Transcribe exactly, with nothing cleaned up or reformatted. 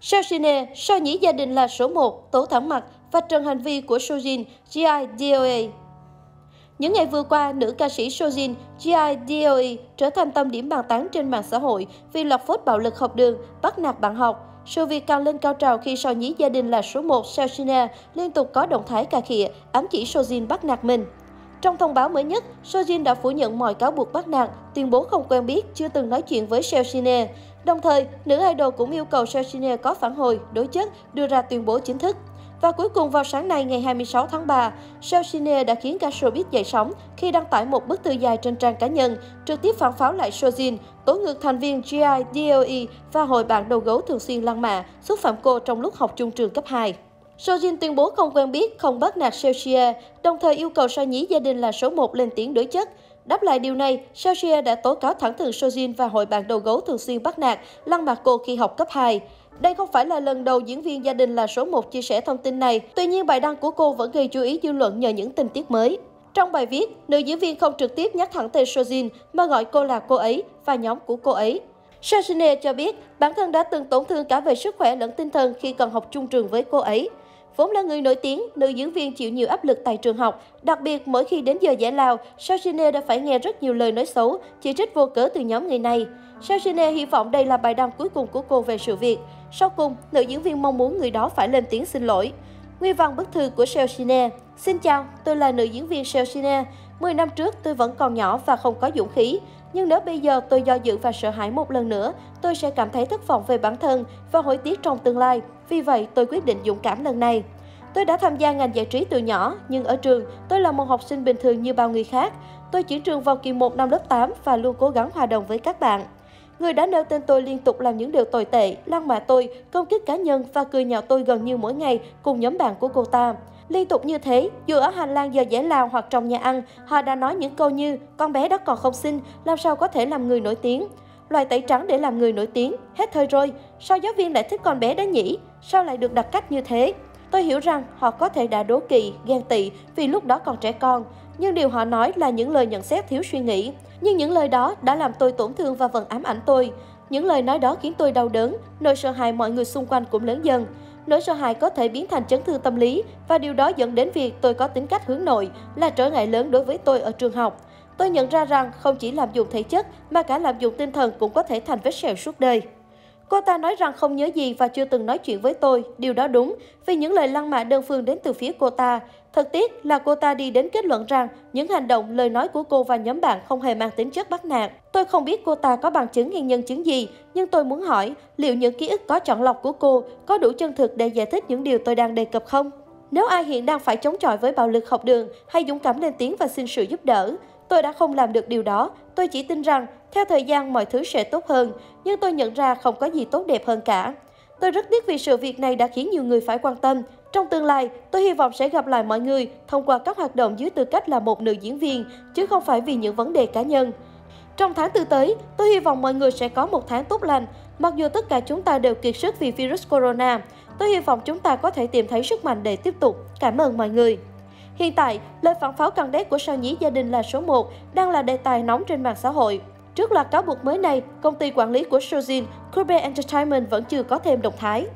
Seo Shin Ae, sao nhĩ Gia Đình Là Số một, tố thẳng mặt, vạch trần hành vi của Soojin, (G I D L E. Những ngày vừa qua, nữ ca sĩ Soojin, (G I D L E trở thành tâm điểm bàn tán trên mạng xã hội vì loạt phốt bạo lực học đường, bắt nạt bạn học. Sự việc càng lên cao trào khi sao nhĩ Gia Đình Là Số một Seo Shin Ae liên tục có động thái cà khịa, ám chỉ Soojin bắt nạt mình. Trong thông báo mới nhất, Soojin đã phủ nhận mọi cáo buộc bắt nạt, tuyên bố không quen biết, chưa từng nói chuyện với Seo Shin Ae. Đồng thời, nữ idol cũng yêu cầu Seo Shin Ae có phản hồi, đối chất, đưa ra tuyên bố chính thức. Và cuối cùng vào sáng nay ngày hai mươi sáu tháng ba, Seo Shin Ae đã khiến ca showbiz dậy sóng khi đăng tải một bức thư dài trên trang cá nhân, trực tiếp phản pháo lại Soojin, tố ngược thành viên (G I D L E và hội bạn đầu gấu thường xuyên lăng mạ, xúc phạm cô trong lúc học chung trường cấp hai. Soojin tuyên bố không quen biết, không bắt nạt Seo Shin Ae, đồng thời yêu cầu sao nhĩ Gia Đình Là Số một lên tiếng đối chất. Đáp lại điều này, Seo Shin Ae đã tố cáo thẳng thừng Soojin và hội bạn đầu gấu thường xuyên bắt nạt, lăng mạ cô khi học cấp hai. Đây không phải là lần đầu diễn viên Gia Đình Là Số một chia sẻ thông tin này, tuy nhiên bài đăng của cô vẫn gây chú ý dư luận nhờ những tình tiết mới. Trong bài viết, nữ diễn viên không trực tiếp nhắc thẳng tên Soojin mà gọi cô là cô ấy và nhóm của cô ấy. Seo Shin Ae cho biết bản thân đã từng tổn thương cả về sức khỏe lẫn tinh thần khi còn học chung trường với cô ấy. Vốn là người nổi tiếng, nữ diễn viên chịu nhiều áp lực tại trường học. Đặc biệt, mỗi khi đến giờ giải lao, Seo Shin Ae đã phải nghe rất nhiều lời nói xấu, chỉ trích vô cớ từ nhóm người này. Seo Shin Ae hy vọng đây là bài đăng cuối cùng của cô về sự việc. Sau cùng, nữ diễn viên mong muốn người đó phải lên tiếng xin lỗi. Nguyên văn bức thư của Seo Shin Ae: Xin chào, tôi là nữ diễn viên Seo Shin Ae. mười năm trước, tôi vẫn còn nhỏ và không có dũng khí. Nhưng nếu bây giờ tôi do dự và sợ hãi một lần nữa, tôi sẽ cảm thấy thất vọng về bản thân và hối tiếc trong tương lai. Vì vậy, tôi quyết định dũng cảm lần này. Tôi đã tham gia ngành giải trí từ nhỏ, nhưng ở trường, tôi là một học sinh bình thường như bao người khác. Tôi chuyển trường vào kỳ một năm lớp tám và luôn cố gắng hòa đồng với các bạn. Người đã nêu tên tôi liên tục làm những điều tồi tệ, lăng mạ tôi, công kích cá nhân và cười nhạo tôi gần như mỗi ngày cùng nhóm bạn của cô ta. Liên tục như thế, dù ở hành lang giờ giải lao hoặc trong nhà ăn, họ đã nói những câu như con bé đó còn không xinh, làm sao có thể làm người nổi tiếng? Loại tẩy trắng để làm người nổi tiếng, hết thời rồi, sao giáo viên lại thích con bé đó nhỉ? Sao lại được đặt cách như thế? Tôi hiểu rằng họ có thể đã đố kỵ, ghen tị vì lúc đó còn trẻ con, nhưng điều họ nói là những lời nhận xét thiếu suy nghĩ. Nhưng những lời đó đã làm tôi tổn thương và vẫn ám ảnh tôi. Những lời nói đó khiến tôi đau đớn, nỗi sợ hãi mọi người xung quanh cũng lớn dần. Nỗi sợ hãi có thể biến thành chấn thương tâm lý và điều đó dẫn đến việc tôi có tính cách hướng nội là trở ngại lớn đối với tôi ở trường học. Tôi nhận ra rằng không chỉ lạm dụng thể chất mà cả lạm dụng tinh thần cũng có thể thành vết sẹo suốt đời. Cô ta nói rằng không nhớ gì và chưa từng nói chuyện với tôi, điều đó đúng, vì những lời lăng mạ đơn phương đến từ phía cô ta. Thật tiếc là cô ta đi đến kết luận rằng những hành động, lời nói của cô và nhóm bạn không hề mang tính chất bắt nạt. Tôi không biết cô ta có bằng chứng hay nhân chứng gì, nhưng tôi muốn hỏi liệu những ký ức có chọn lọc của cô có đủ chân thực để giải thích những điều tôi đang đề cập không? Nếu ai hiện đang phải chống chọi với bạo lực học đường, hãy dũng cảm lên tiếng và xin sự giúp đỡ. Tôi đã không làm được điều đó, tôi chỉ tin rằng theo thời gian mọi thứ sẽ tốt hơn, nhưng tôi nhận ra không có gì tốt đẹp hơn cả. Tôi rất tiếc vì sự việc này đã khiến nhiều người phải quan tâm. Trong tương lai, tôi hy vọng sẽ gặp lại mọi người thông qua các hoạt động dưới tư cách là một nữ diễn viên, chứ không phải vì những vấn đề cá nhân. Trong tháng tư tới, tôi hy vọng mọi người sẽ có một tháng tốt lành. Mặc dù tất cả chúng ta đều kiệt sức vì virus corona, tôi hy vọng chúng ta có thể tìm thấy sức mạnh để tiếp tục. Cảm ơn mọi người. Hiện tại, lời phản pháo căng đét của sao nhĩ Gia Đình Là Số một đang là đề tài nóng trên mạng xã hội. Trước loạt cáo buộc mới này, công ty quản lý của Soojin, Cube Entertainment vẫn chưa có thêm động thái.